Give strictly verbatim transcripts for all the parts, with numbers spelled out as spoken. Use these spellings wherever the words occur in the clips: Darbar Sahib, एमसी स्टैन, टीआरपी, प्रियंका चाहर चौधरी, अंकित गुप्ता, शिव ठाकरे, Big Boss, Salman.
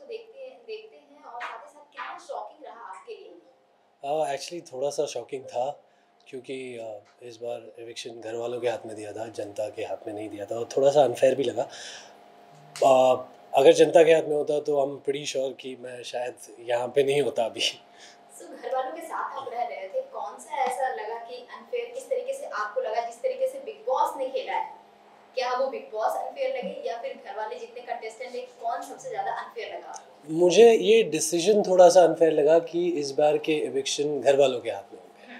Performance को देखते देखते हैं और साथ ही साथ कितना शॉकिंग रहा आपके लिए? एक्चुअली uh, थोड़ा सा शॉकिंग था क्योंकि uh, इस बार एविक्शन घर वालों के हाथ में दिया था, जनता के हाथ में नहीं दिया था और थोड़ा सा अनफेयर भी लगा। uh, अगर जनता के हाथ में होता तो आई एम प्रीटी श्योर कि मैं शायद यहाँ पे नहीं होता अभी। So, घर वालों के साथ आप रह रहे थे, कौन सा ऐसा लगा कि अनफेयर किस तरीके से आपको लगा जिस तरीके से बिग बॉस ने खेला है? क्या वो बिग बॉस अनफेयर लगे या फिर घर वाले जितने कंटेस्टेंट हैं कौन सबसे ज़्यादा अनफेयर लगा? मुझे ये डिसीजन थोड़ा सा अनफेयर लगा कि इस बार के एविक्शन घर वालों के हाथ में होंगे।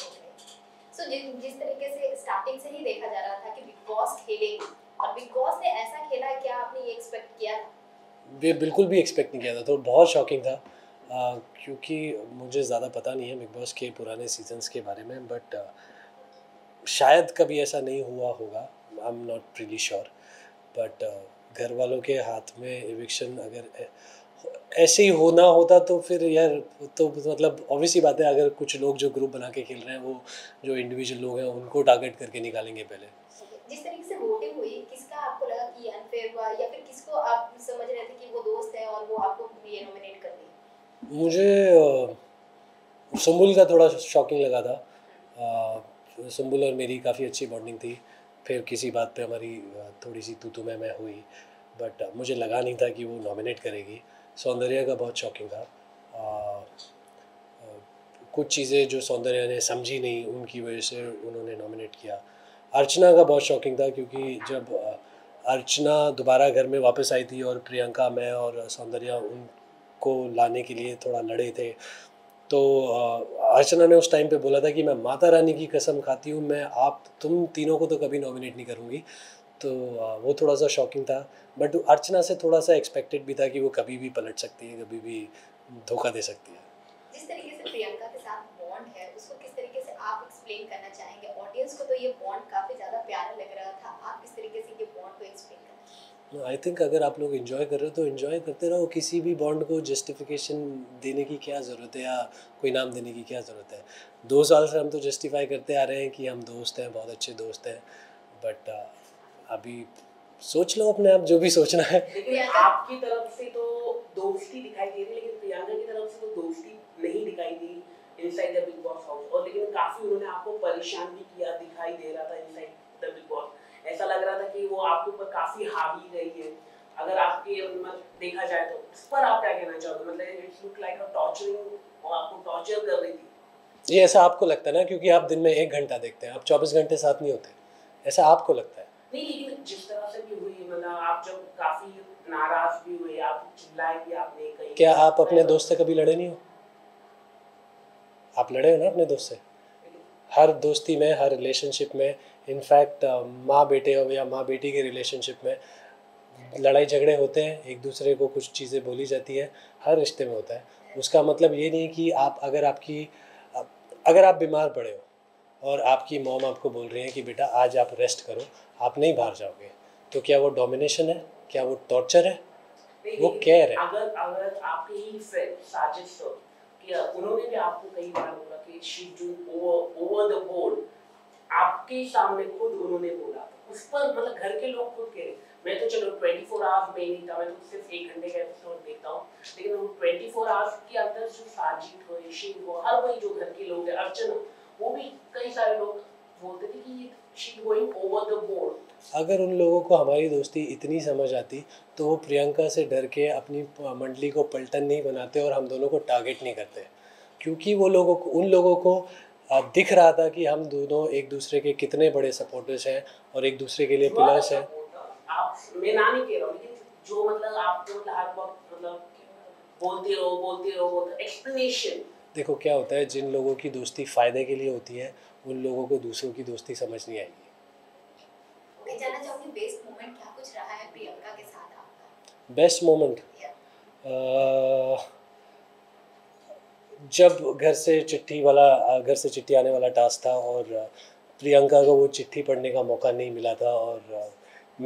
सो जिस तरीके से स्टार्टिंग से ही देखा जा रहा था कि बिग बॉस खेलेगी और बिग बॉस ने ऐसा खेला, क्या आपने ये एक्सपेक्ट किया था? बिल्कुल भी एक्सपेक्ट नहीं किया था, तो बहुत शॉकिंग था। Uh, क्योंकि मुझे ज़्यादा पता नहीं है बिग बॉस के पुराने सीजन्स के बारे में, बट uh, शायद कभी ऐसा नहीं हुआ होगा, I am not pretty sure. But घर वालों के हाथ में एविक्शन अगर ऐसे ही होना होता तो फिर यार तो मतलब ऑब्वियसली बात है, अगर कुछ लोग जो ग्रुप बना के खेल रहे हैं वो जो इंडिविजुअल लोग हैं उनको टारगेट करके निकालेंगे पहले। जिस तरीके से वोटिंग हुई, किसका आपको लगा कि अनफेयर हुआ या फिर किसको आप समझ रहे थे कि वो दोस्त है और वो आपको ये नॉमिनेट कर दी? मुझे सुम्बुल का थोड़ा शॉकिंग लगा था। सुम्बुल और मेरी काफ़ी अच्छी बॉन्डिंग थी, फिर किसी बात पे हमारी थोड़ी सी तू तू मैं मैं हुई, बट मुझे लगा नहीं था कि वो नॉमिनेट करेगी। सौंदर्या का बहुत शॉकिंग था, आ, कुछ चीज़ें जो सौंदर्या ने समझी नहीं उनकी वजह से उन्होंने नॉमिनेट किया। अर्चना का बहुत शॉकिंग था क्योंकि जब अर्चना दोबारा घर में वापस आई थी और प्रियंका, मैं और सौंदर्या उन को लाने के लिए थोड़ा लड़े थे, तो अर्चना ने उस टाइम पे बोला था कि मैं माता रानी की कसम खाती हूँ, मैं आप तुम तीनों को तो कभी नॉमिनेट नहीं करूँगी। तो वो थोड़ा सा शॉकिंग था, बट अर्चना से थोड़ा सा एक्सपेक्टेड भी था कि वो कभी भी पलट सकती है, कभी भी धोखा दे सकती है। जिस तरीके से प्रियंका के साथ बॉन्ड है उसको किस तरीके से आप एक्सप्लेन करना चाहेंगे? ऑडियंस को तो ये बॉन्ड काफ़ी ज़्यादा प्यारा लग रहा था, आप किस तरीके से ये बॉन्ड को एक्सप्लेन करना चाहेंगे? आई थिंक अगर आप लोग इन्जॉय कर रहे हो तो इन्जॉय करते रहो, किसी भी बॉन्ड को जस्टिफिकेशन देने की क्या ज़रूरत है या कोई नाम देने की क्या ज़रूरत है? दो साल से हम तो जस्टिफाई करते आ रहे हैं कि हम दोस्त हैं, बहुत अच्छे दोस्त हैं, बट अभी सोच लो अपने आप जो भी सोचना है। लेकिन आपकी तरफ से तो दोस्ती दिखाई दे रही, लेकिन प्रियंका की तरफ से तो दोस्ती नहीं दिखाई दी inside the Bigg Boss house, और लेकिन काफ़ी उन्होंने आपको परेशान भी किया, दिखाई दे रहा था इनसाइड द बिग बॉस। ऐसा लग रहा था कि वो आपके ऊपर काफी हावी रही है, अगर आपके मतलब देखा जाए तो उस पर आप क्या कहना चाहोगे? मतलब it's look like a torturing, और आपको टॉर्चर कर रही थी। ये ऐसा आपको लगता है ना, क्योंकि आप दिन में एक घंटा देखते हैं, आप चौबीस घंटे साथ नहीं होते, ऐसा आपको लगता है? नहीं, लेकिन जिस तरह से भी हुई, मतलब आप जब काफी नाराज भी हुए, आप चिल्लाए भी आपने कहीं। क्या आप अपने दोस्त से कभी लड़े नहीं हो? आप लड़े हो ना अपने दोस्त से, हर दोस्ती में, हर रिलेशनशिप में, इनफैक्ट माँ बेटे हो या माँ बेटी के रिलेशनशिप में लड़ाई झगड़े होते हैं, एक दूसरे को कुछ चीज़ें बोली जाती है, हर रिश्ते में होता है। उसका मतलब ये नहीं कि आप अगर आपकी अगर आप बीमार पड़े हो और आपकी मॉम आपको बोल रही है कि बेटा आज आप रेस्ट करो, आप नहीं बाहर जाओगे, तो क्या वो डोमिनेशन है? क्या वो टॉर्चर है? वो केयर है। अगर अगर आपके ही फ्रेंड साजिश हो कि उन्होंने भी आपको कई बार बोला कि she do over over the board, आपके सामने खुद उन्होंने बोला, उस पर मतलब घर के लोग खुद कह रहे, मैं तो चलो चौबीस आवर्स में नहीं था, मैं तो सिर्फ एक घंटे का एपिसोड देखता हूँ, लेकिन वो चौबीस आवर्स के अंदर जो साजिद हो, शीन हो, हर वही जो घर के लोग हैं, अर्चना, वो भी कई सारे लोग बोलते थे कि ये she going over the board. अगर उन लोगों को हमारी दोस्ती इतनी समझ आती तो वो प्रियंका से डर के अपनी मंडली को पलटन नहीं बनाते और हम दोनों को टारगेट नहीं करते, क्योंकि वो लोगों को उन लोगों को दिख रहा था कि हम दोनों एक दूसरे के कितने बड़े सपोर्टर्स हैं और एक दूसरे के लिए पिलर्स हैं। आप मैं ना नहीं कह रहा हूं, लेकिन जो मतलब आप तो हर वक्त मतलब बोलते रहो बोलते रहो बोलते एक्सप्लेनेशन। देखो क्या होता है, जिन लोगों की दोस्ती फ़ायदे के लिए होती है उन लोगों को दूसरों की दोस्ती समझ नहीं आएगी। मैं जानना चाहूँगी बेस्ट मोमेंट क्या कुछ रहा है प्रियंका के साथ आपका? बेस्ट मोमेंट जब घर से चिट्ठी वाला घर से चिट्ठी आने वाला टास्क था और प्रियंका को वो चिट्ठी पढ़ने का मौका नहीं मिला था और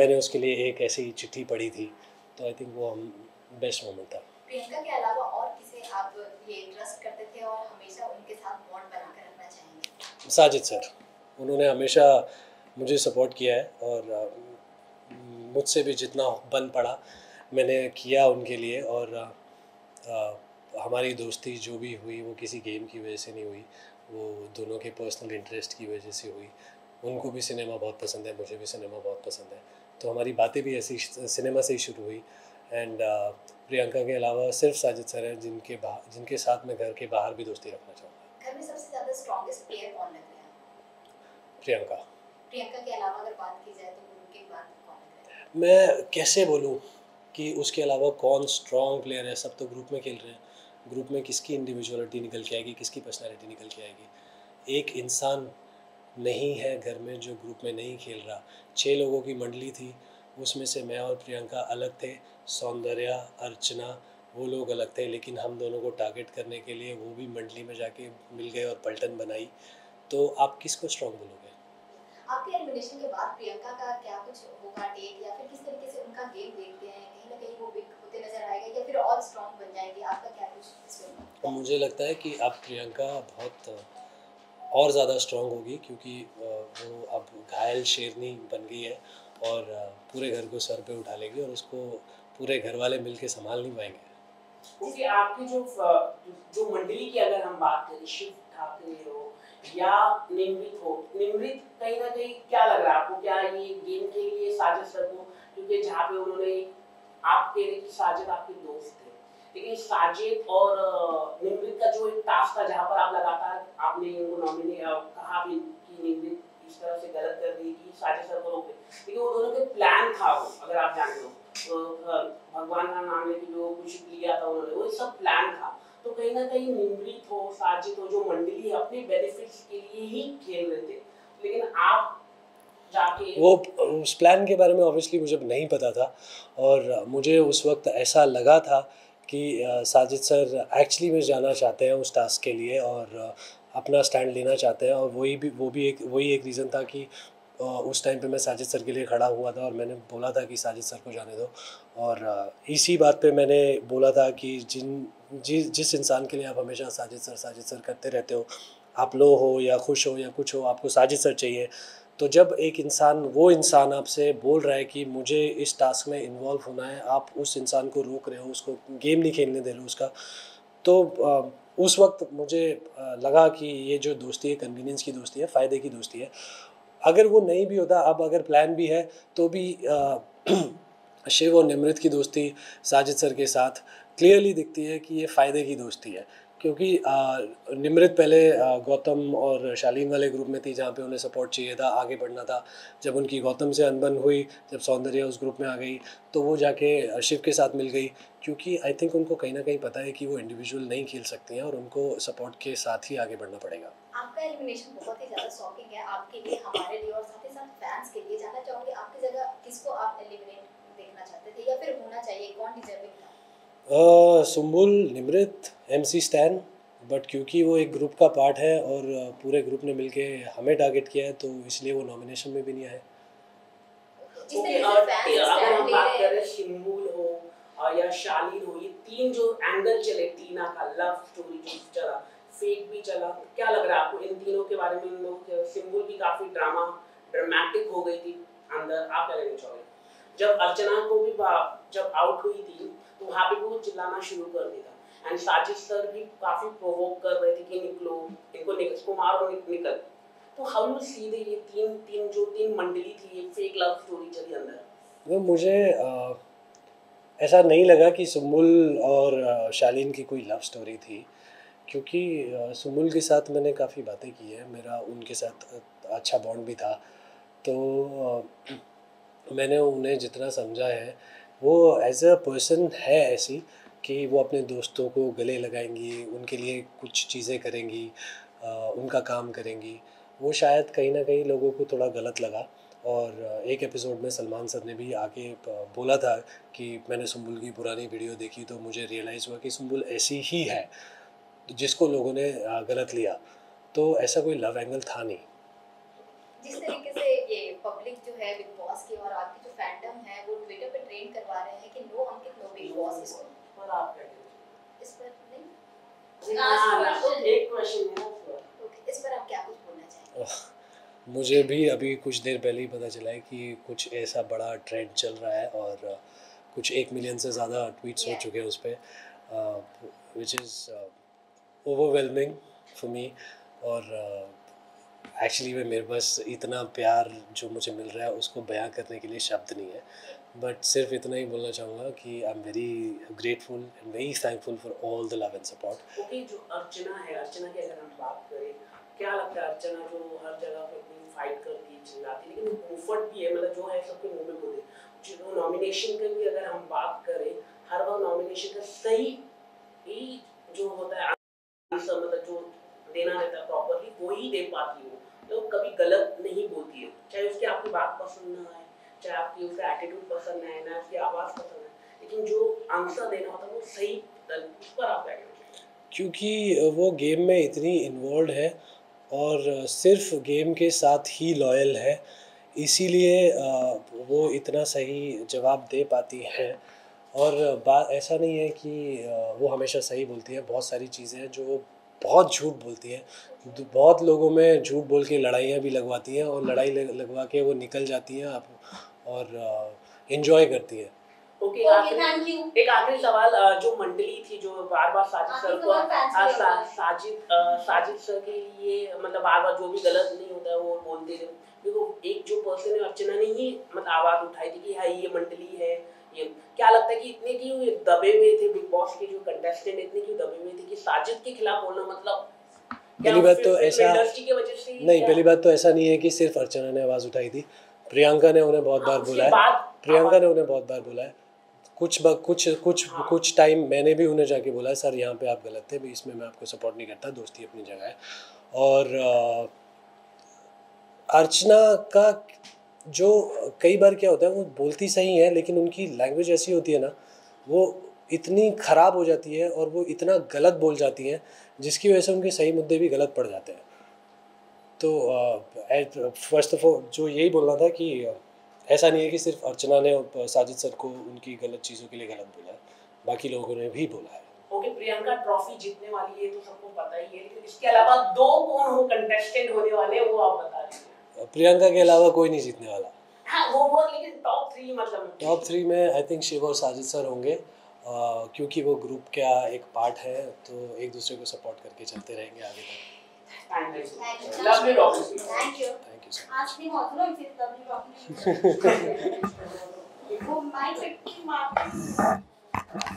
मैंने उसके लिए एक ऐसी चिट्ठी पढ़ी थी, तो आई थिंक वो हम बेस्ट मोमेंट था। प्रियंका के अलावा और किसे आप ये ट्रस्ट करते थे और हमेशा उनके साथ बॉन्ड बनाकर रखना चाहेंगे? साजिद सर, उन्होंने हमेशा मुझे सपोर्ट किया है और मुझसे भी जितना बन पड़ा मैंने किया उनके लिए। और आ, आ, हमारी दोस्ती जो भी हुई वो किसी गेम की वजह से नहीं हुई, वो दोनों के पर्सनल इंटरेस्ट की वजह से हुई। उनको भी सिनेमा बहुत पसंद है, मुझे भी सिनेमा बहुत पसंद है, तो हमारी बातें भी ऐसी सिनेमा से ही शुरू हुई। एंड uh, प्रियंका के अलावा सिर्फ साजिद सर हैं जिनके जिनके साथ मैं घर के बाहर भी दोस्ती रखना चाहूँगा। घर में सबसे ज़्यादा स्ट्रॉन्गेस्ट प्लेयर कौन लग रहा है? प्रियंका। प्रियंका के अलावा अगर बात की जाए तो उनके बाद कौन लग रहा है? मैं कैसे बोलूँ कि उसके अलावा कौन स्ट्रॉन्ग प्लेयर है, सब तो ग्रुप में खेल रहे हैं। ग्रुप में किसकी इंडिविजुअलिटी निकल के आएगी, किसकी पर्सनैलिटी निकल के आएगी। एक इंसान नहीं है घर में जो ग्रुप में नहीं खेल रहा। छः लोगों की मंडली थी, उसमें से मैं और प्रियंका अलग थे, सौंदर्या, अर्चना, वो लोग अलग थे, लेकिन हम दोनों को टारगेट करने के लिए वो भी मंडली में जाके मिल गए और पलटन बनाई। तो आप किसको स्ट्रॉन्ग बोलोगे? आपके एलिमिनेशन के बाद प्रियंका का क्या कुछ होगा डेट, या फिर किस तरीके से उनका गेम देखते हैं? कहीं ना कहीं वो बिग होते नजर आएगा या फिर और स्ट्रॉन्ग बन जाएगी? आपका क्या कुछ? मुझे लगता है कि आप प्रियंका बहुत और ज़्यादा स्ट्रॉन्ग होगी, क्योंकि वो अब घायल शेरनी बन गई है और पूरे घर को सर पे उठा लेगी और उसको पूरे घर वाले मिल के संभाल नहीं पाएंगे। क्योंकि आपकी जो जो मंडली की अगर हम बात करें, शिव ठाकरे हो या निमृत हो, निमृत कहीं ना कहीं क्या लग रहा है आपको, क्या ये गेम के लिए साजिश रखो? क्योंकि जहाँ पे उन्होंने आप कह रहे कि साजिद आपके दोस्त थे, लेकिन साजिद और निमृत का जो एक टास्क था जहाँ पर आप लगातार आपने उनको नॉमिनेट कहा भी कि निमृत इस तरह से गलत कर दी कि साजिद सर को रोके, लेकिन वो दोनों के प्लान था। वो अगर आप जानते हो तो भगवान का नाम लेके जो कुछ लिया था उन्होंने, वो सब प्लान था। तो कहीं ना कहीं निमृत हो, साजिद हो, जो मंडली अपने बेनिफिट्स के लिए ही खेल रहे थे, लेकिन आप वो उस प्लान के बारे में ऑब्वियसली मुझे नहीं पता था। और मुझे उस वक्त ऐसा लगा था कि साजिद सर एक्चुअली में जाना चाहते हैं उस टास्क के लिए और अपना स्टैंड लेना चाहते हैं, और वही भी वो भी एक वही एक रीज़न था कि उस टाइम पे मैं साजिद सर के लिए खड़ा हुआ था और मैंने बोला था कि साजिद सर को जाने दो। और इसी बात पे मैंने बोला था कि जिन जिस जिस इंसान के लिए आप हमेशा साजिद सर साजिद सर करते रहते हो, आप लो हो या खुश हो या कुछ हो, आपको साजिद सर चाहिए। तो जब एक इंसान, वो इंसान आपसे बोल रहा है कि मुझे इस टास्क में इन्वॉल्व होना है, आप उस इंसान को रोक रहे हो, उसको गेम नहीं खेलने दे रहे हो उसका, तो उस वक्त मुझे लगा कि ये जो दोस्ती है कन्वीनियंस की दोस्ती है, फ़ायदे की दोस्ती है। अगर वो नहीं भी होता, अब अगर प्लान भी है तो भी शिव और निमृत की दोस्ती साजिद सर के साथ क्लियरली दिखती है कि ये फ़ायदे की दोस्ती है, क्योंकि निमृत पहले गौतम और शालीन वाले ग्रुप में थी जहाँ पे उन्हें सपोर्ट चाहिए था, आगे बढ़ना था। जब उनकी गौतम से अनबन हुई, जब सौंदर्या उस ग्रुप में आ गई, तो वो जाके शिव के साथ मिल गई, क्योंकि आई थिंक उनको कहीं ना कहीं पता है कि वो इंडिविजुअल नहीं खेल सकती हैं और उनको सपोर्ट के साथ ही आगे बढ़ना पड़ेगा। आपका एलिमिनेशन बहुत ही ज़्यादा शॉकिंग है आपके लिए, हमारे लिए और साथ ही साथ फैंस के लिए। जानना चाहूँगी आपकी जगह किसको आप एलिमिनेट देखना चाहते थे या फिर होना चाहिए, कौन डिजर्विंग था? Uh, Sumbul, Nimrit, एमसी स्टैन, but क्योंकि वो एक ग्रुप का पार्ट है और पूरे ग्रुप ने मिलके हमें टारगेट किया है, तो इसलिए वो नॉमिनेशन में भी नहीं आए। okay, और अगर हम बात करें शिम्बुल हो और या शालीन हो, ये तीन जो एंगल चले, टीना का लव स्टोरी भी चला, फेक भी चला, क्या लग रहा है आपको इन तीनों के बारे में? इन लोग शिम्बुल भी काफी ड्रामा ड्रामेटिक हो गई थी अंदर, आप क्या कहना चाहोगे? जब अर्चना को भी जब आउट हुई थी तो वहाँ पे वो चिल्लाना शुरू कर देता, एंड साजिद सर भी काफी प्रोवोक कर रहे थे कि निकलो, इनको निकल, इसको मारो, निकल। तो हम लोग सीधे ये तीन तीन जो तीन मंडली थी, ये फेक लव स्टोरी चली अंदर। वो मुझे आ, ऐसा नहीं लगा कि सुम्बुल और शालीन की कोई लव स्टोरी थी, क्योंकि सुम्बुल के साथ मैंने काफ़ी बातें की है, मेरा उनके साथ अच्छा बॉन्ड भी था, तो आ, मैंने उन्हें जितना समझा है, वो एज अ पर्सन है ऐसी कि वो अपने दोस्तों को गले लगाएंगी, उनके लिए कुछ चीज़ें करेंगी, आ, उनका काम करेंगी। वो शायद कहीं ना कहीं लोगों को थोड़ा गलत लगा, और एक एपिसोड में सलमान सर ने भी आके बोला था कि मैंने सुम्बुल की पुरानी वीडियो देखी तो मुझे रियलाइज़ हुआ कि सुम्बुल ऐसी ही है जिसको लोगों ने गलत लिया, तो ऐसा कोई लव एंगल था नहीं। जिस तरीके से ये पब्लिक जो है बिग बॉस की और आपकी जो फैंडम है, वो ट्विटर पे ट्रेंड करवा रहे हैं कि no Ankit no Bigg Boss, इसको और आप क्या इस पर नहीं लास्ट क्वेश्चन, एक क्वेश्चन है। ओके, इस पर आप क्या कुछ बोलना चाहेंगे? मुझे भी अभी कुछ देर पहले ही पता चला है कि कुछ ऐसा बड़ा ट्रेंड चल रहा है और कुछ एक मिलियन से ज़्यादा ट्वीट्स हो चुके हैं उस पर, which is overwhelming for me. और एक्चुअली uh, में मेरे पास इतना प्यार जो मुझे मिल रहा है उसको बयां करने के लिए शब्द नहीं है, बट सिर्फ इतना ही बोलना चाहूँगा कि I am very grateful and very thankful for all the love and support. Okay, जो अर्चना है, अर्चना की अगर हम बात करें, क्या लगता है अर्चना जो हर जगह पे अपनी फाइट करती है, चिल्लाती है, लेकिन मुफट भी है, मतलब जो है सबके मुँह में बोले। जो नॉमिनेशन का भी अगर हम बात करें, हर बार नॉमिनेशन का सही ही जो होता है आंसर, मतलब जो देना रहता है प्रॉपरली वो ही दे पाती हो, तो कभी गलत नहीं बोलती है, चाहे उसकी आपकी बात पसंद ना आए, चाहे आपकी उसका एटीट्यूड पसंद ना आए, ना उसकी आवाज़ पसंद आए, लेकिन जो आंसर देना होता है वो सही उस पर आप बैठे, क्योंकि वो गेम में इतनी इन्वॉल्व है और सिर्फ गेम के साथ ही लॉयल है, इसीलिए वो इतना सही जवाब दे पाती है। और बात ऐसा नहीं है कि वो हमेशा सही बोलती है, बहुत सारी चीज़ें हैं जो वो बहुत झूठ बोलती है, बहुत लोगों में झूठ बोल के लड़ाइयाँ भी लगवाती हैं और लड़ाई लगवा के वो निकल जाती हैं आप और इन्जॉय करती है। Okay, thank you. एक आखिरी सवाल, जो मंडली थी जो बार बार साजिद सर को साजिद साजिद सर के लिए मतलब बार बार जो भी गलत नहीं होता है वो बोलते रहे, क्योंकि एक जो पर्सन है अर्चना ने ही मतलब आवाज़ उठाई थी कि हाँ ये मंडली है ये, क्या लगता है कि इतने क्यों दबे हुए थे बिग बॉस के जो कंटेस्टेंट, इतने क्यों दबे हुए थे कि साजिद के खिलाफ बोलना, मतलब पहली बात तो ऐसा नहीं पहली बात तो ऐसा नहीं है कि सिर्फ अर्चना ने आवाज़ उठाई थी, प्रियंका ने उन्हें बहुत बार बोला है, प्रियंका ने उन्हें बहुत बार बोला है, कुछ ब, कुछ कुछ हाँ। कुछ टाइम मैंने भी उन्हें जाके बोला सर यहाँ पे आप गलत थे, भी इसमें मैं आपको सपोर्ट नहीं करता, दोस्ती अपनी जगह है। और आ, अर्चना का जो कई बार क्या होता है वो बोलती सही है लेकिन उनकी लैंग्वेज ऐसी होती है ना, वो इतनी ख़राब हो जाती है और वो इतना गलत बोल जाती है जिसकी वजह से उनके सही मुद्दे भी गलत पड़ जाते हैं। तो फर्स्ट ऑफ ऑल जो यही बोलना था कि ऐसा नहीं है कि सिर्फ अर्चना ने साजिद सर को उनकी गलत चीज़ों के लिए गलत बोला है, बाकी लोगों ने भी बोला है। ओके, प्रियंका ट्रॉफी जीतने वाली है तो सबको पता ही है, लेकिन इसके अलावा दो कौन हो कंटेस्टेंट होने वाले वो आप बता दीजिए। प्रियंका के अलावा कोई नहीं जीतने वाला। हाँ, वो वो लेकिन टॉप थ्री, मतलब टॉप थ्री में आई थिंक शिव और साजिद सर होंगे, आ, क्योंकि वो ग्रुप का एक पार्ट है तो एक दूसरे को सपोर्ट करके चलते रहेंगे आगे तक। Thank you.